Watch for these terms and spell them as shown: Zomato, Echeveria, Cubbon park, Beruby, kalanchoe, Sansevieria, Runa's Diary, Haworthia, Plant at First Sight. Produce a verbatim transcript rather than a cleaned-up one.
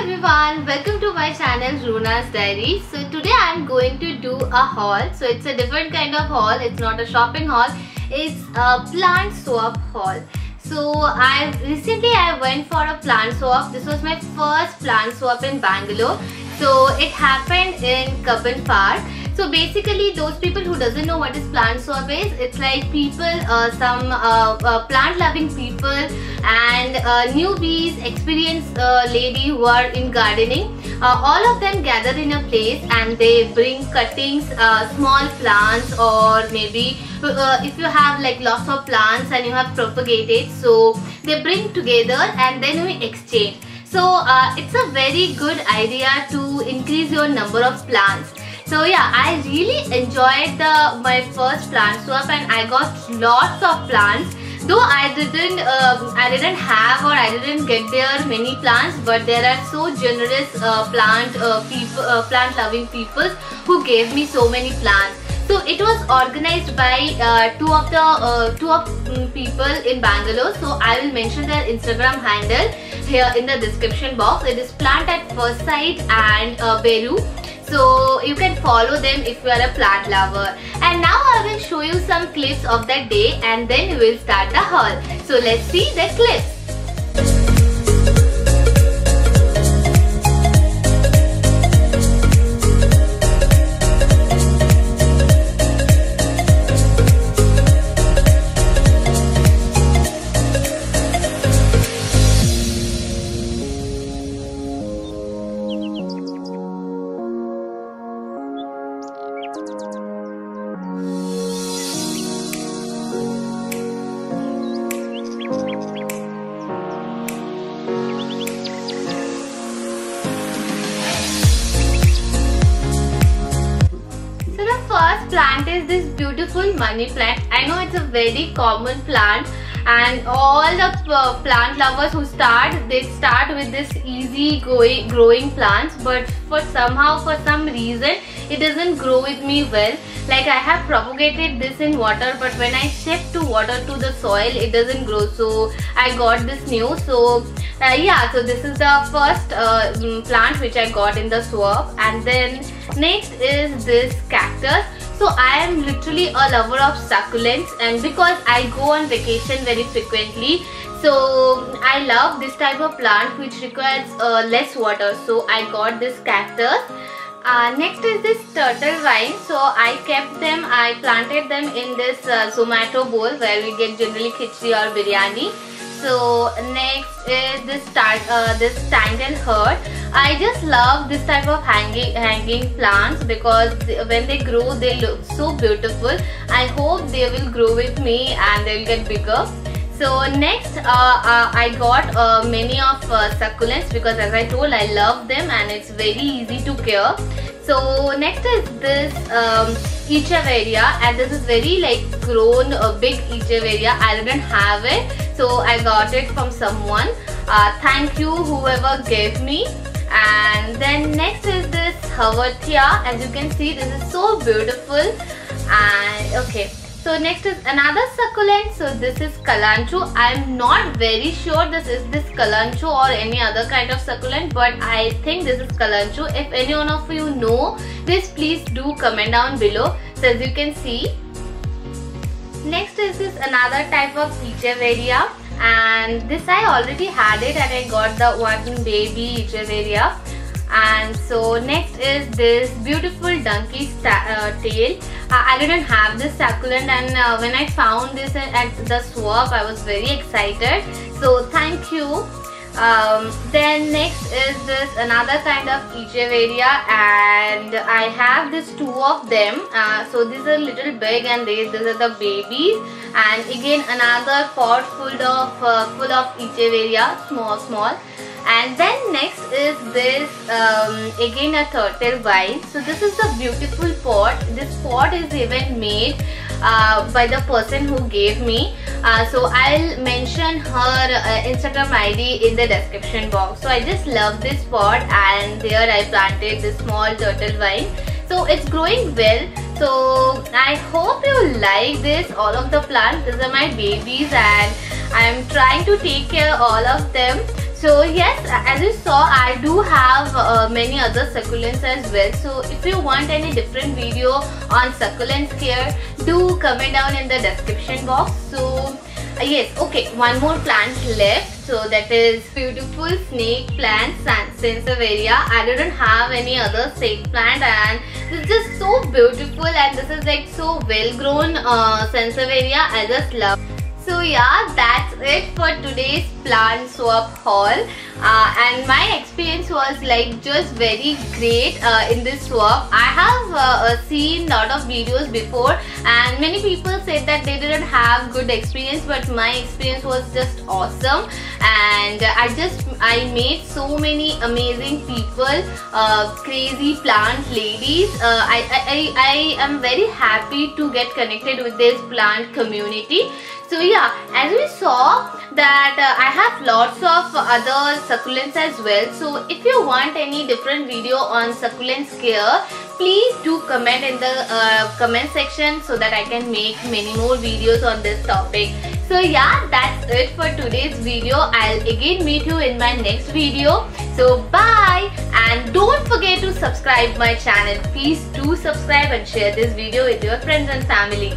everyone, welcome to my channel Runa's Diary. So today I'm going to do a haul. So it's a different kind of haul. It's not a shopping haul. It's a plant swap haul. So I recently I went for a plant swap. This was my first plant swap in Bangalore. So it happened in Cubbon Park. So basically, those people who doesn't know what is plant swap is, it's like people, uh, some uh, uh, plant-loving people and uh, newbies, experienced uh, lady who are in gardening. Uh, all of them gather in a place and they bring cuttings, uh, small plants, or maybe uh, if you have like lots of plants and you have propagated, so they bring together and then we exchange. So uh, it's a very good idea to increase your number of plants. So yeah, I really enjoyed the my first plant swap and I got lots of plants. Though I didn't, uh, I didn't have or I didn't get there many plants, but there are so generous uh, plant uh, people, uh, plant-loving people who gave me so many plants. So it was organized by uh, two of the uh, two of um, people in Bangalore. So I will mention their Instagram handle here in the description box. It is Plant at First Sight and uh, Beruby. So you can follow them if you are a plant lover. And now I will show you some clips of that day and then we will start the haul. So let's see the clips. Plant is this beautiful money plant. I know it's a very common plant and all the uh, plant lovers who start, they start with this easy going, growing plants, but for somehow for some reason it doesn't grow with me well. Like I have propagated this in water, but when I shift to water to the soil it doesn't grow, so I got this new. So uh, yeah, so this is the first uh, plant which I got in the swap. And then next is this cactus. So I am literally a lover of succulents, and because I go on vacation very frequently, so I love this type of plant which requires uh, less water. So I got this cactus. Uh, next is this turtle vine. So I kept them, I planted them in this uh, Zomato bowl where we get generally khichdi or biryani. So next is this uh, this tangle herb. I just love this type of hanging hanging plants because they, when they grow they look so beautiful. I hope they will grow with me and they will get bigger. So next uh, uh, I got uh, many of uh, succulents because as I told I love them and it's very easy to care. So next is this um, Echeveria, and this is very like grown a uh, big Echeveria. I didn't have it, so I got it from someone. Uh, thank you whoever gave me. And then next is this Haworthia. As you can see, this is so beautiful. And okay, so next is another succulent. So this is kalanchoe. I'm not very sure this is this kalanchoe or any other kind of succulent, but I think this is kalanchoe. If any one of you know this, please do comment down below. So as you can see, next is this another type of Echeveria, and this I already had it and I got the one baby Echeveria. And so next is this beautiful donkey's uh, tail. Uh, I didn't have this succulent, and uh, when I found this at the swap I was very excited, so thank you. Um, then next is this another kind of Echeveria, and I have this two of them. Uh, so these are little big and these these are the babies. And again another pot full of uh, full of Echeveria, small small. And then next is this um, again a turtle vine. So this is a beautiful pot. This pot is even made uh, by the person who gave me. Uh, so I'll mention her uh, Instagram I D in the description box. So I just love this pot, and there I planted this small turtle vine. So it's growing well. So I hope you like this. All of the plants, these are my babies, and I'm trying to take care of all of them. So yes, as you saw, I do have uh, many other succulents as well. So if you want any different video on succulents here, do comment down in the description box. So uh, yes, okay, one more plant left. So that is beautiful snake plant, Sansevieria. I didn't have any other snake plant, and it's just so beautiful, and this is like so well grown uh, Sansevieria. I just love. So yeah, that's it for today's plant swap haul, uh, and my experience was like just very great uh, in this swap. I have uh, seen lot of videos before, and many people said that they didn't have good experience, but my experience was just awesome, and I just I made so many amazing people, uh, crazy plant ladies. Uh, I, I, I, I am very happy to get connected with this plant community. So yeah, as we saw that uh, I have lots of other succulents as well. So if you want any different video on succulents care, please do comment in the uh, comment section so that I can make many more videos on this topic. So yeah, that's it for today's video. I'll again meet you in my next video. So bye, and don't forget to subscribe my channel. Please do subscribe and share this video with your friends and family.